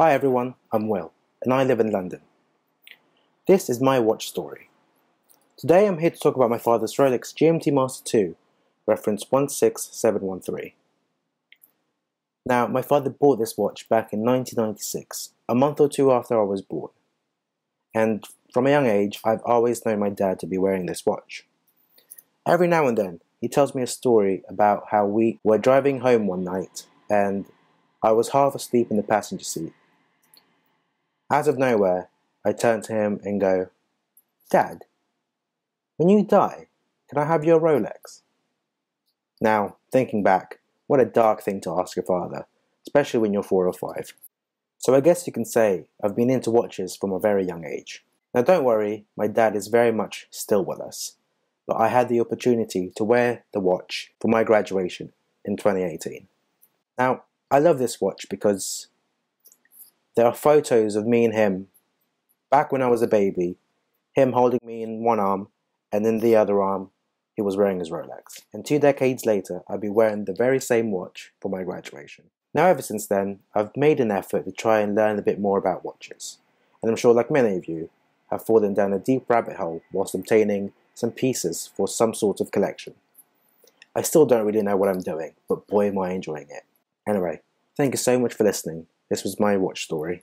Hi everyone, I'm Will, and I live in London. This is my watch story. Today I'm here to talk about my father's Rolex GMT-Master II, reference 16713. Now, my father bought this watch back in 1996, a month or two after I was born. And from a young age, I've always known my dad to be wearing this watch. Every now and then, he tells me a story about how we were driving home one night, and I was half asleep in the passenger seat. Out of nowhere, I turn to him and go, "Dad, when you die, can I have your Rolex?" Now, thinking back, what a dark thing to ask your father, especially when you're 4 or 5. So I guess you can say I've been into watches from a very young age. Now don't worry, my dad is very much still with us, but I had the opportunity to wear the watch for my graduation in 2018. Now, I love this watch because there are photos of me and him back when I was a baby, him holding me in one arm, and in the other arm he was wearing his Rolex. And 2 decades later, I'd be wearing the very same watch for my graduation. Now ever since then, I've made an effort to try and learn a bit more about watches. And I'm sure, like many of you, have fallen down a deep rabbit hole whilst obtaining some pieces for some sort of collection. I still don't really know what I'm doing, but boy am I enjoying it. Anyway, thank you so much for listening. This was my watch story.